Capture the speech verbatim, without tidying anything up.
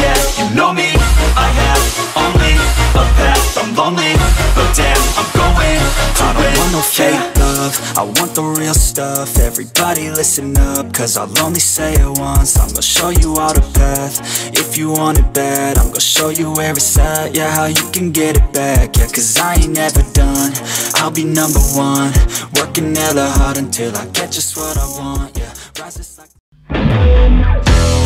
yeah. You know me, I have only a path. I'm lonely, but damn, I'm going to win. I don't want no fake love, I want the real stuff. Everybody listen up, cause I'll only say it once. I'm gonna show you all the path, if you want it bad. I'm gonna show you where it's at, yeah, how you can get it back. Yeah, cause I ain't never done, I'll be number one. Working hella hard until I get just what I want, yeah. Rises like